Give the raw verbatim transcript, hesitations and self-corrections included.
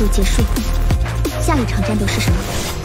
度结束。下一场战斗是什么？